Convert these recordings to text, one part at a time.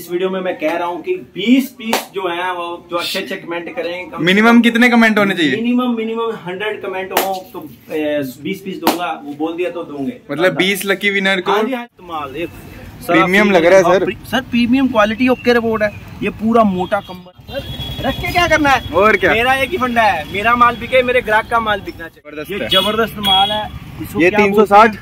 इस वीडियो में मैं कह रहा हूँ कि 20 पीस जो हैं वो जो अच्छे अच्छे कमेंट करें। मिनिमम कितने कमेंट होने चाहिए? मिनिमम 100 कमेंट हो तो 20 पीस दूंगा, वो बोल दिया तो दूंगे। मतलब 20 लकी विनर को। प्रीमियम लग रहा है sir. Sir premium quality okay report है। ये पूरा मोटा कंबल रख के क्या करना है और क्या, मेरा एक ही फंडा है, मेरा माल बिके, मेरे ग्राहक का माल बिकना चाहिए। ये जबरदस्त माल है। ये 360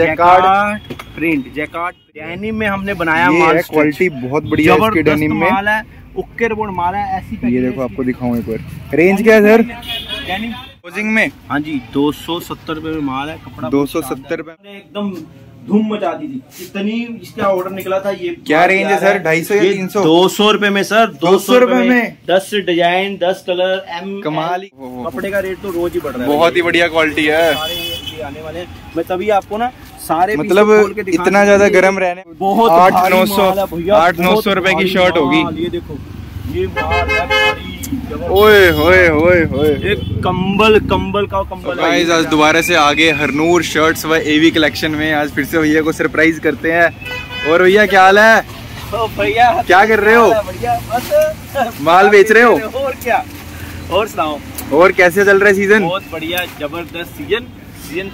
जैकार्ड प्रिंट, जैकार्ड डेनिम में हमने बनाया माल, क्वालिटी बहुत बढ़िया है इसके डेनिम में। माल है ओके रिपोर्ट माल है। ऐसी ये देखो आपको दिखाऊं एक बार, रेंज क्या है सर डेनिम क्लोजिंग में? हाँ जी 270 रुपए में माल है कपड़ा, 270 रुपए। एकदम धूम मचा दी थी, इतनी इसका ऑर्डर निकला था। ये क्या रेंज है सर, 250 या 300? 200 रुपए में सर, 200 रुपए में 10 डिजाइन 10 कलर एम कमाल। कपड़े का रेट तो रोज ही बढ़ रहा है। बहुत ही बढ़िया क्वालिटी है। आने वाले मैं तभी आपको ना सारे मतलब इतना ज्यादा गर्म रहने, बहुत 800-900 रुपए की शर्ट होगी। ये देखो ये ओए होए होए होए, एक कंबल कंबल का कंबल। गाइस आज दोबारा से आगे हरनूर शर्ट्स व एवी कलेक्शन में आज फिर से भैया को सरप्राइज करते हैं। और भैया क्या हाल है? तो भैया क्या कर रहे हो? भैया बस माल बेच रहे हो और क्या। और सुनाओ और कैसे चल रहा है सीजन? बहुत बढ़िया जबरदस्त सीजन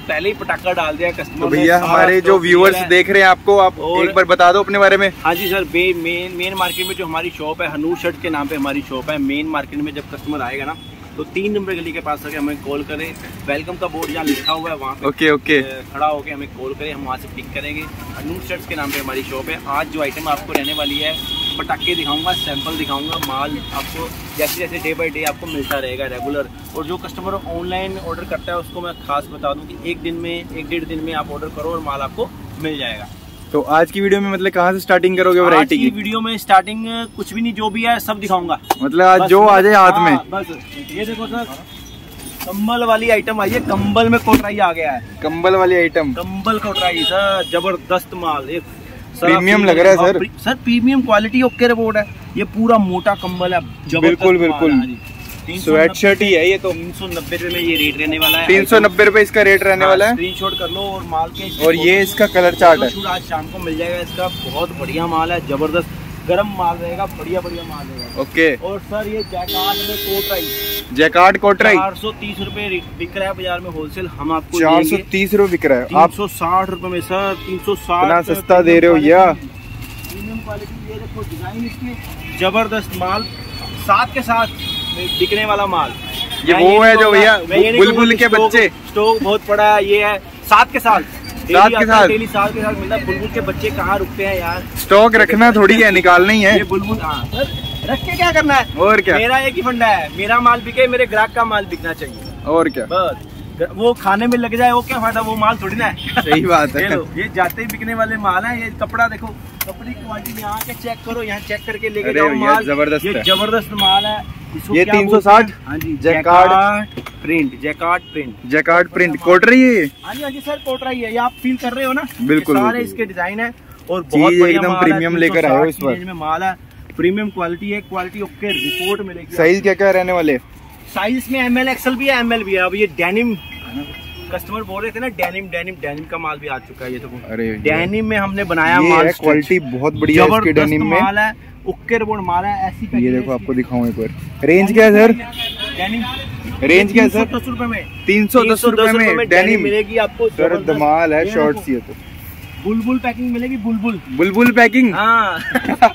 पहले ही पटाखा डाल दिया कस्टमर। भैया हमारे जो व्यूअर्स देख रहे हैं आपको, आप एक बार बता दो अपने बारे में। हाँ जी सर, मेन मार्केट में जो हमारी शॉप है, हरनूर शर्ट के नाम पे हमारी शॉप है। मेन मार्केट में जब कस्टमर आएगा ना तो 3 नंबर गली के पास आके हमें कॉल करें। वेलकम का बोर्ड यहाँ लिखा हुआ है, वहाँ पे ओके खड़ा होकर हमें कॉल करें, हम वहाँ से पिक करेंगे। हरनूर शर्ट्स के नाम पे हमारी शॉप है। आज जो आइटम आपको रहने वाली है, पटाखे दिखाऊंगा, सैंपल दिखाऊंगा, माल आपको जैसे जैसे डे बाय डे आपको मिलता रहेगा रेगुलर। और जो कस्टमर ऑनलाइन ऑर्डर करता है उसको मैं खास बता दूं कि 1-1.5 दिन में आप ऑर्डर करो और माल आपको मिल जाएगा। तो आज की वीडियो में मतलब कहाँ से स्टार्टिंग करोगे वैरायटी की? वीडियो में स्टार्टिंग कुछ भी नहीं, जो भी है सब दिखाऊंगा। मतलब आज जो आ जाए हाथ में। बस ये देखो सर कंबल वाली आइटम आई है, कंबल में कोटराई आ गया है। कंबल वाली आइटम, कंबल कोटराई सर जबरदस्त माल। एक प्रीमियम लग रहा है sir. Sir premium quality okay report है। ये पूरा मोटा कंबल है, बिल्कुल बिल्कुल स्वेट शर्ट ही है। ये तो 390 रुपए में ये रेट रहने वाला है। 390 रुपए इसका रेट रहने वाला है। स्क्रीनशॉट कर लो और माल के। और ये इसका कलर चार्ट है, आज शाम को मिल जाएगा। इसका बहुत बढ़िया माल है, जबरदस्त गर्म माल रहेगा, बढ़िया बढ़िया माल रहेगा। ओके। और सर ये जैकार्ड में कोटराई, जैकार्ड कोटराई 430 रुपए बिक रहा है बाजार में होलसेल। हम आपको 430 रुपए बिक रहा है, 360 रुपए में सर। 360 सस्ता दे रहे हो भैया। प्रीमियम क्वालिटी, ये देखो डिजाइन इसकी जबरदस्त माल, साथ के साथ बिकने वाला माल। ये वो है जो भैया बुलबुल के बच्चे स्टॉक बहुत बड़ा है। ये है साथ के साथ मिला। बुलबुल के बच्चे कहाँ रुकते हैं यार, स्टॉक रखना थोड़ी है, निकालना ही है। ये बुलबुल रख के क्या करना है और क्या, मेरा एक ही फंडा है, मेरा माल बिके, मेरे ग्राहक का माल बिकना चाहिए। और क्या, बस वो खाने में लग जाए वो क्या फायदा, वो माल थोड़ी ना है। सही बात है। ये जाते ही बिकने वाले माल है। ये कपड़ा देखो, कपड़े की क्वालिटी यहाँ के चेक करो, यहाँ चेक करके लेके जाओ माल। जबरदस्त माल है। ये 360 जैकार्ड प्रिंट, जैकार्ड प्रिंट कोटराई है। हाँ जी हाँ जी सर कोटराई है। ये आप फील कर रहे हो ना, बिल्कुल सारे इसके डिजाइन है और बहुत एकदम प्रीमियम लेकर आए हो। इस बार माल है प्रीमियम क्वालिटी है, क्वालिटी ओके रिपोर्ट मिलेगी। साइज क्या क्या रहने वाले? साइज में ML XL भी है, ML भी है। अब ये डेनिम कस्टमर बोल रहे थे ना, डेनिम का माल भी आ चुका है। ये तो डेनिम में हमने बनाया माल, क्वालिटी बहुत बढ़िया है इसके डेनिम में। माल है ओके रिपोर्ट माल है। ऐसी ये देखो आपको दिखाऊं एक बार, रेंज क्या है सर डेनिम? रेंज क्या है सर? 310 रुपए में, 310 रुपए में डेनिम मिलेगी आपको। सर धमाल है शॉर्ट्स। ये तो बुलबुल पैकिंग मिलेगी, बुलबुल पैकिंग। हाँ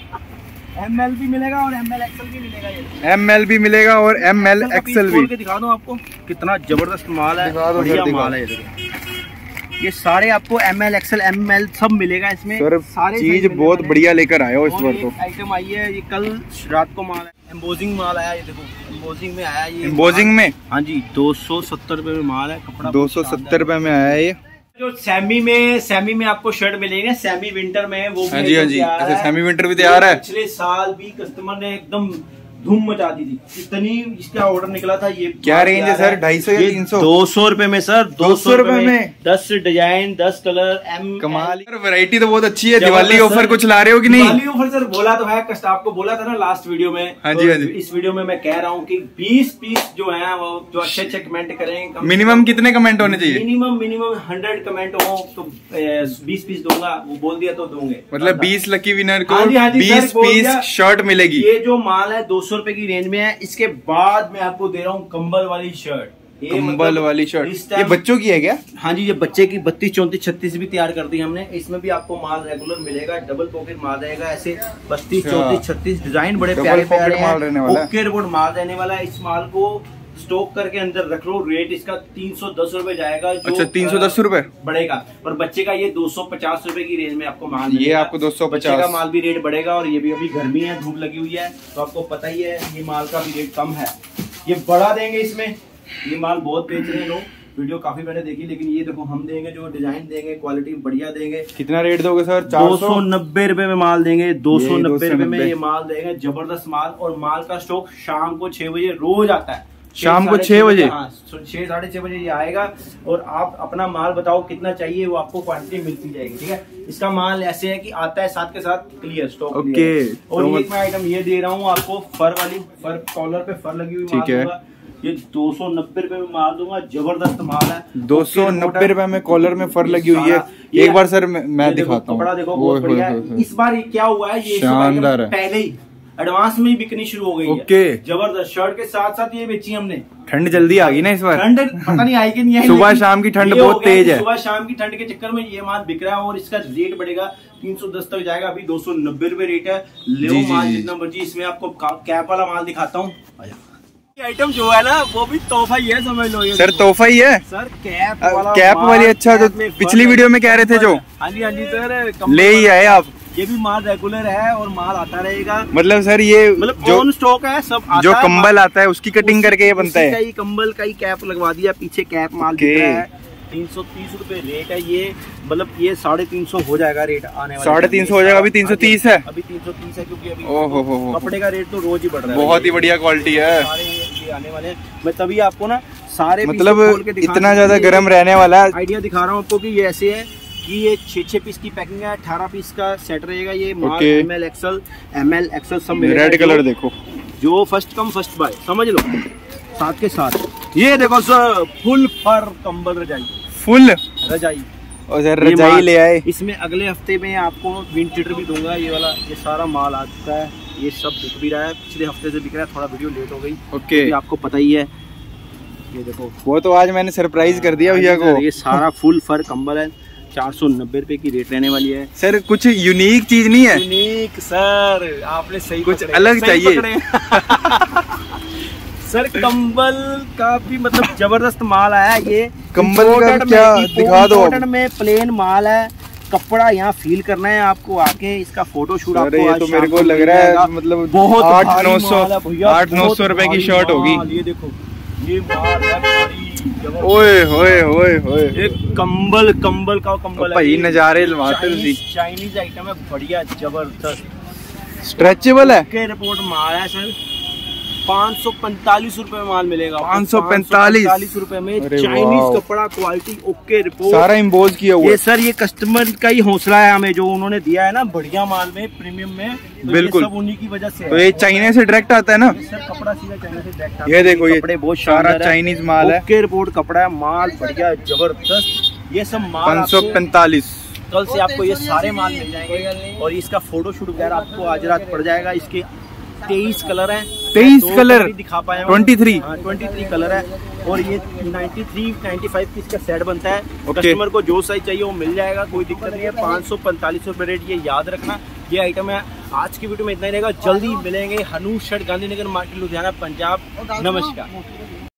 ML भी मिलेगा और ML XL भी मिलेगा। ये ML भी मिलेगा और ML XL भी। दिखा दो आपको कितना जबरदस्त माल है, बढ़िया माल है। ये सारे आपको ML XL ML सब मिलेगा इसमें। सारे चीज बहुत बढ़िया लेकर आए हो इस बार। तो आइटम आई है ये, कल रात को माल है, एम्बोजिंग माल आया। ये देखो एम्बोजिंग में आया, ये एम्बोजिंग में। हाँ जी 270 रुपए में माल है कपड़ा, 270 रुपए में आया है। ये जो सेमी में आपको शर्ट मिलेगी ना, सेमी विंटर में वो। हाँ जी हाँ जी, सेमी विंटर भी तैयार है। पिछले साल भी कस्टमर ने एकदम धूम मचा दी थी। इतनी इसका ऑर्डर निकला था। ये क्या रेंज है सर? 250 या 300? 200 रुपए में सर, 200 रुपए में 10 डिजाइन, 10 कलर, एम कमाल वैरायटी तो बहुत अच्छी है। दिवाली ऑफर कुछ ला रहे हो कि नहीं? दिवाली ऑफर सर बोला तो है, स्टाफ को बोला था ना लास्ट वीडियो में। हाँ जी, हाँ जी। इस वीडियो में मैं कह रहा हूँ की 20 पीस जो है वो जो अच्छे अच्छे कमेंट करें। मिनिमम कितने कमेंट होने चाहिए? मिनिमम 100 कमेंट हो तो 20 पीस दूंगा। वो बोल दिया तो दूंगे, मतलब 20 लकी विनर को 20 पीस शर्ट मिलेगी। ये जो माल है 200 रुपए की रेंज में है। इसके बाद मैं आपको दे रहा हूँ कंबल वाली शर्ट। कंबल वाली शर्ट ये बच्चों की है क्या? हाँ जी, ये बच्चे की 32, 34, 36 भी तैयार कर दी हमने। इसमें भी आपको माल रेगुलर मिलेगा, डबल पॉकेट माल रहेगा। ऐसे 32, 34, 36 डिजाइन बड़े प्यारे प्यारे माल रहने वाला है। इस माल को स्टॉक करके अंदर रख लो। रेट इसका 310 रुपए जाएगा। अच्छा, 310 रुपए बढ़ेगा। और बच्चे का ये 250 रुपए की रेंज में आपको माल, ये आपको 250 का माल भी रेट बढ़ेगा। और ये भी अभी गर्मी है, धूप लगी हुई है तो आपको पता ही है ये माल का भी रेट कम है। ये बढ़ा देंगे इसमें। ये माल बहुत बेच रहे लोग, वीडियो काफी मैंने देखी। लेकिन ये देखो हम देंगे जो डिजाइन देंगे, क्वालिटी बढ़िया देंगे। कितना रेट दोगे सर? 290 रुपए में माल देंगे। 290 रुपए में ये माल देंगे, जबरदस्त माल। और माल का स्टॉक शाम को 6 बजे रोज आता है। शाम को 6 बजे, हाँ 6, 6:30 बजे ये आएगा। और आप अपना माल बताओ कितना चाहिए, वो आपको क्वांटिटी मिलती जाएगी। ठीक है, इसका माल ऐसे है कि आता है साथ के साथ क्लियर स्टॉक। ओके। और तो एक मैं आइटम ये दे रहा हूँ आपको, फर वाली, फर कॉलर पे फर लगी हुई माल होगा। ये 290 रुपए में माल दूंगा, जबरदस्त माल है। 290 रुपए में कॉलर में फर लगी हुई है। एक बार सर मैं दिखाता हूँ, कपड़ा देखो बहुत बढ़िया है। इस बार क्या हुआ है, ये शानदार है, पहले ही एडवांस में ही बिकनी शुरू हो गई है। जबरदस्त शर्ट के साथ साथ ये बेची हमने। ठंड जल्दी आ गई ना इस बार, ठंड पता नहीं आई कि नहीं आई। सुबह शाम की ठंड बहुत तेज है। सुबह शाम की ठंड के चक्कर में ये माल बिक रहा है। और इसका रेट बढ़ेगा, 310 तक जाएगा। अभी 290 रुपए रेट है। ले माल जितना मर्जी। इसमें आपको कैप वाला माल दिखाता हूँ। आइटम जो है ना वो भी तोहफा ही है, समझ लो ये सर तोहफा ही है सर। कैप वाली, अच्छा जो पिछली वीडियो में कह रहे थे जो। हाँ जी, हाँ जी सर, ले ही आए आप। ये भी माल रेगुलर है और माल आता रहेगा। मतलब सर ये मतलब ऑन स्टॉक है सब आता। जो कंबल आता है उसकी कटिंग करके ये बनता है। कई कंबल का ही कैप लगवा दिया पीछे, कैप माल दिख रहा है। 330 रुपए रेट है ये। मतलब ये 350 हो जाएगा रेट आने वाला। 350 हो जाएगा। अभी 330 है, अभी 330 है क्योंकि अभी कपड़े का रेट तो रोज ही बढ़ रहा है। बहुत ही बढ़िया क्वालिटी है, सारे ये आने वाले। मैं तभी आपको ना सारे मतलब इतना ज्यादा गर्म रहने वाला आइडिया दिखा रहा हूँ आपको की ये ऐसे है कि ये 6-6 पीस की पैकिंग है। 18 पीस का सेट रहेगा ये माल। ML, XL सब रेड कलर देखो, जो फर्स्ट कम फर्स्ट बाय, समझ लो। साथ के साथ ये देखो सर, फुल फर कंबल रजाई, फुल रजाई। और सर रजाई ले आए। इसमें अगले हफ्ते में आपको विंटर भी दूंगा। ये वाला ये सारा माल आ चुका है, ये सब बिक भी रहा है। पिछले हफ्ते से बिक रहा है, थोड़ा वीडियो लेट हो गई। ओके, आपको पता ही है। ये देखो वो तो आज मैंने सरप्राइज कर दिया भैया को। ये सारा फुल फर कंबल है। 490 रुपए की रेट रहने वाली है सर। कुछ यूनिक चीज नहीं है? यूनिक सर, आपने सही, कुछ अलग चाहिए सर। कंबल का भी मतलब जबरदस्त माल आया। ये कंबल का क्या दिखा दो में प्लेन माल है। कपड़ा यहाँ फील करना है आपको आके। इसका फोटो शूट आपको ये तो मेरे को लग रहा है मतलब बहुत 800-900 रुपए की शर्ट होगी। ये देखो ये माल है। ओए होए होए होए, ये कंबल कंबल का कंबल भाई। नजारे चाइनीज आइटम है, बढ़िया जबरदस्त स्ट्रेचेबल है। के रिपोर्ट माल है सर, 545 रुपए माल मिलेगा। 545 रुपए में चाइनीज कपड़ा, क्वालिटी ओके रिपोर्ट, सारा इम्पोज किया हुआ है। ये सर ये कस्टमर का ही हौसला है हमें, जो उन्होंने दिया है ना बढ़िया माल में, प्रीमियम में। तो बिल्कुल सब उन्हीं की वजह से। तो ये चाइना से डायरेक्ट आता है ना सर, कपड़ा सीधा चाइना से डायरेक्ट आता है। ये देखो ये बहुत सारा चाइनीज माल है, ओके रिपोर्ट कपड़ा है, माल बढ़िया जबरदस्त। ये सब माल 545। कल से आपको ये सारे माल मिल जाएंगे। और इसका फोटोशूट वगैरह आपको आज रात पड़ जाएगा। इसके 23 कलर है। 23 कलर दिखा पाया। 23 कलर है। और ये 93-95 पीस का सेट बनता है। कस्टमर को जो साइज चाहिए वो मिल जाएगा, कोई दिक्कत नहीं है। 545 रुपए रेट, ये याद रखना। ये आइटम है। आज की वीडियो में इतना ही रहेगा। जल्दी मिलेंगे। हनूर शर्ट, गांधी नगर मार्केट, लुधियाना, पंजाब। नमस्कार।